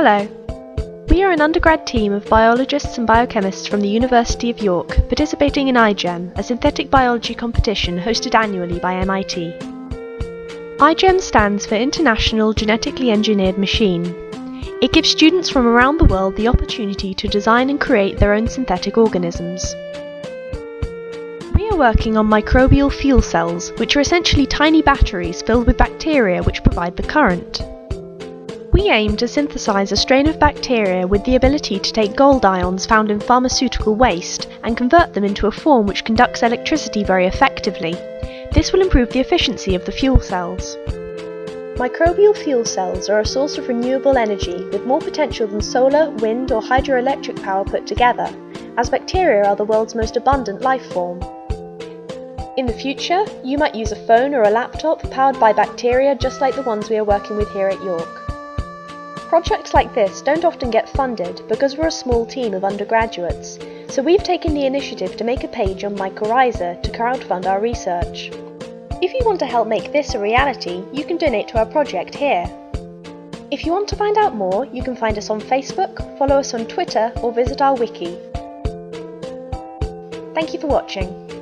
Hello. We are an undergrad team of biologists and biochemists from the University of York participating in iGEM, a synthetic biology competition hosted annually by MIT. iGEM stands for International Genetically Engineered Machine. It gives students from around the world the opportunity to design and create their own synthetic organisms. We are working on microbial fuel cells, which are essentially tiny batteries filled with bacteria which provide the current. We aim to synthesize a strain of bacteria with the ability to take gold ions found in pharmaceutical waste and convert them into a form which conducts electricity very effectively. This will improve the efficiency of the fuel cells. Microbial fuel cells are a source of renewable energy with more potential than solar, wind or hydroelectric power put together, as bacteria are the world's most abundant life form. In the future, you might use a phone or a laptop powered by bacteria just like the ones we are working with here at York. Projects like this don't often get funded because we're a small team of undergraduates, so we've taken the initiative to make a page on Microryza to crowdfund our research. If you want to help make this a reality, you can donate to our project here. If you want to find out more, you can find us on Facebook, follow us on Twitter, or visit our wiki. Thank you for watching.